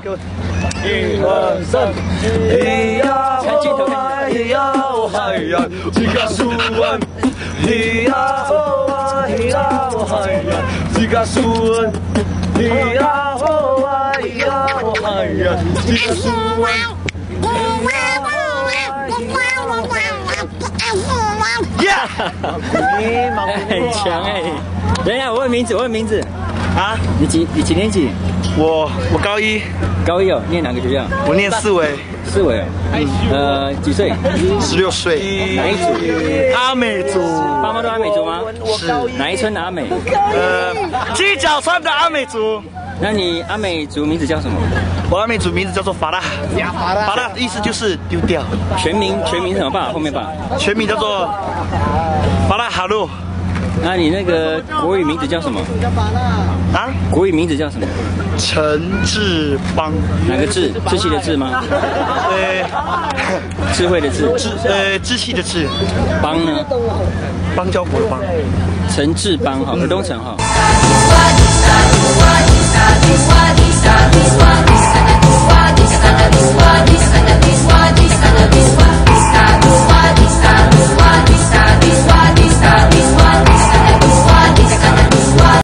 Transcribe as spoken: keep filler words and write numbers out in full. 好，一二三，咿呀哦啊，咿呀哦嗨呀，一家思恩，咿呀哦啊，咿呀哦嗨呀，一家思恩，咿呀哦啊，咿呀哦嗨呀，一家思恩。呀，很强哎！等一下，我问名字，我问名字。 啊，你几你几年级？我我高一，高一哦，念哪个学校？我念四维，四维哦。呃，几岁？十六岁。哪一组？阿美族。爸妈都阿美族吗？是。哪一村的阿美？呃，鸡脚川的阿美族。那你阿美族名字叫什么？我阿美族名字叫做法拉。法拉意思就是丢掉。全名全名什么吧？后面吧。全名叫做法拉哈鲁。 那你那个国语名字叫什么？啊？国语名字叫什么？陈志邦。哪个志？志气的志吗？呃，智慧的智。志呃，志气的志。邦呢？邦交国的邦。陈志邦哈，浦东城哈。嗯